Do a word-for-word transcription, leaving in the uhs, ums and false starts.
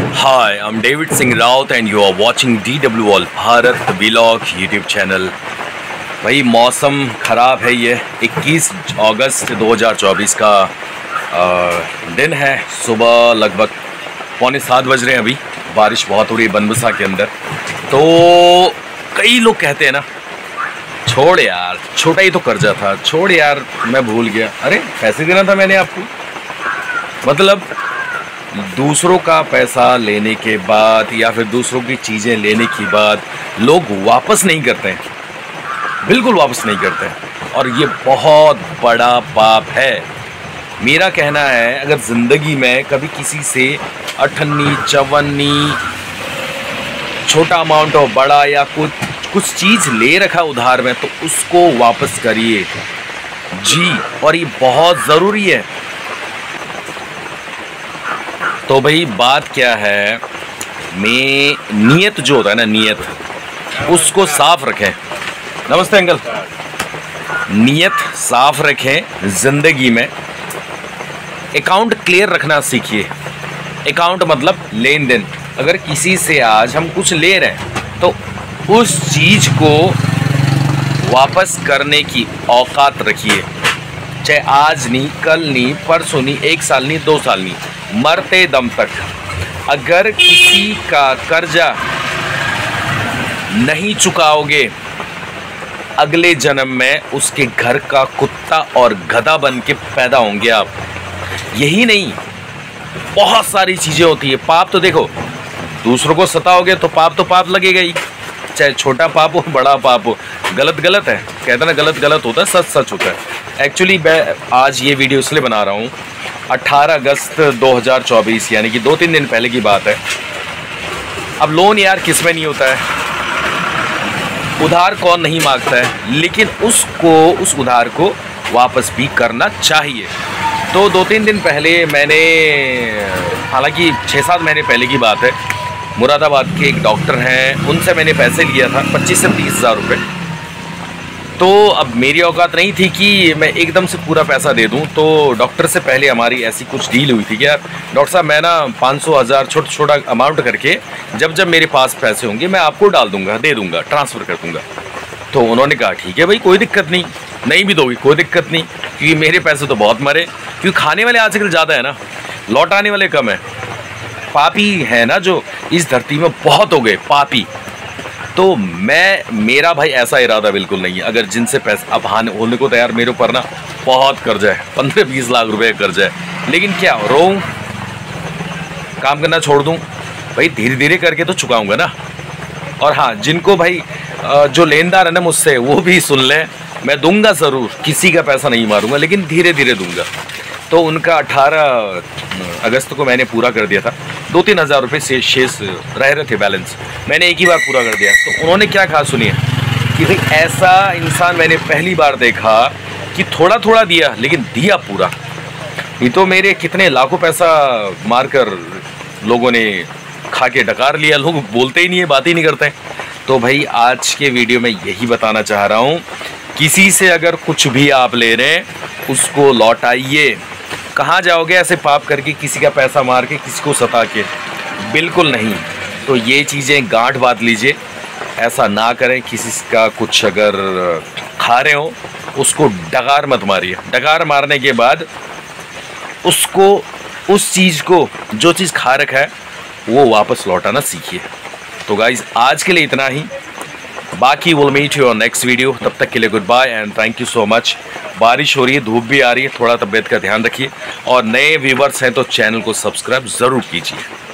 Hi, I'm David Singh Rawat and you are watching D W All Bharat Vlog YouTube channel। भाई मौसम ख़राब है, ये इक्कीस अगस्त दो हज़ार चौबीस का आ, दिन है। सुबह लगभग पौने सात बज रहे हैं, अभी बारिश बहुत हो रही है बनबसा के अंदर। तो कई लोग कहते हैं ना, छोड़ यार, छोटा ही तो कर्जा था, छोड़ यार मैं भूल गया। अरे पैसे देना था मैंने आपको। मतलब दूसरों का पैसा लेने के बाद या फिर दूसरों की चीज़ें लेने के बाद लोग वापस नहीं करते हैं, बिल्कुल वापस नहीं करते हैं। और ये बहुत बड़ा पाप है। मेरा कहना है, अगर ज़िंदगी में कभी किसी से अठन्नी चवन्नी छोटा अमाउंट और बड़ा या कुछ कुछ चीज़ ले रखा उधार में, तो उसको वापस करिए जी। और ये बहुत ज़रूरी है। तो भाई बात क्या है, मैं नियत जो होता है ना, नियत उसको साफ रखें। नमस्ते अंकल। नियत साफ रखें ज़िंदगी में। अकाउंट क्लियर रखना सीखिए। अकाउंट मतलब लेन देन। अगर किसी से आज हम कुछ ले रहे हैं तो उस चीज़ को वापस करने की औकात रखिए। चाहे आज नहीं, कल नहीं, परसों नहीं, एक साल नहीं, दो साल नहीं, मरते दम तक। अगर किसी का कर्जा नहीं चुकाओगे, अगले जन्म में उसके घर का कुत्ता और गधा बन के पैदा होंगे आप। यही नहीं, बहुत सारी चीज़ें होती है। पाप तो देखो, दूसरों को सताओगे तो पाप तो पाप लगेगा ही, चाहे छोटा पाप हो बड़ा पाप हो। गलत गलत है, कहते ना गलत गलत होता है, सच सच होता है। एक्चुअली मैं आज ये वीडियो इसलिए बना रहा हूँ, अठारह अगस्त दो हज़ार चौबीस यानी कि दो तीन दिन पहले की बात है। अब लोन यार किस में नहीं होता है, उधार कौन नहीं मांगता है, लेकिन उसको उस उधार को वापस भी करना चाहिए। तो दो तीन दिन पहले मैंने, हालांकि छः सात महीने पहले की बात है, मुरादाबाद के एक डॉक्टर हैं, उनसे मैंने पैसे लिया था पच्चीस से तीस हज़ार रुपये। तो अब मेरी औकात नहीं थी कि मैं एकदम से पूरा पैसा दे दूं। तो डॉक्टर से पहले हमारी ऐसी कुछ डील हुई थी कि यार डॉक्टर साहब, मैं ना पाँच सौ हज़ार छोटा छोटा अमाउंट करके जब जब मेरे पास पैसे होंगे मैं आपको डाल दूंगा, दे दूंगा, ट्रांसफ़र कर दूंगा। तो उन्होंने कहा ठीक है भाई, कोई दिक्कत नहीं, नहीं भी दोगे कोई दिक्कत नहीं, क्योंकि मेरे पैसे तो बहुत मरे। क्योंकि खाने वाले आजकल ज़्यादा है ना, लौटाने वाले कम है। पापी है ना जो इस धरती में बहुत हो गए पापी। तो मैं, मेरा भाई ऐसा इरादा बिल्कुल नहीं है। अगर जिनसे पैसे अब हानि होने को तैयार, मेरे ऊपर ना बहुत कर्जा है, पंद्रह बीस लाख रुपए का कर्जा है, लेकिन क्या रो काम करना छोड़ दूं? भाई धीरे धीरे करके तो चुकाऊंगा ना। और हाँ, जिनको भाई जो लेनदार है ना मुझसे, वो भी सुन लें, मैं दूंगा ज़रूर, किसी का पैसा नहीं मारूंगा, लेकिन धीरे धीरे दूंगा। तो उनका अठारह अगस्त को मैंने पूरा कर दिया था। दो तीन हज़ार रुपये से शेष रह रहे थे बैलेंस, मैंने एक ही बार पूरा कर दिया। तो उन्होंने क्या कहा सुनिए, कि भाई ऐसा इंसान मैंने पहली बार देखा कि थोड़ा थोड़ा दिया लेकिन दिया पूरा। ये तो मेरे कितने लाखों पैसा मारकर लोगों ने खा के डकार लिया। लोग बोलते ही नहीं है, बात ही नहीं करते हैं। तो भाई आज के वीडियो में यही बताना चाह रहा हूँ, किसी से अगर कुछ भी आप ले रहे हैं उसको लौटाइए। कहाँ जाओगे ऐसे पाप करके, किसी का पैसा मार के, किसी को सता के? बिल्कुल नहीं। तो ये चीज़ें गांठ बांध लीजिए, ऐसा ना करें। किसी का कुछ अगर खा रहे हो उसको डगार मत मारिए। डगार मारने के बाद उसको, उस चीज़ को जो चीज़ खा रखा है वो वापस लौटाना सीखिए। तो गाइज़ आज के लिए इतना ही, बाकी will meet you on next video. तब तक के लिए good bye and thank you so much. बारिश हो रही है, धूप भी आ रही है, थोड़ा तबीयत का ध्यान रखिए। और नए व्यूवर्स हैं तो चैनल को सब्सक्राइब ज़रूर कीजिए।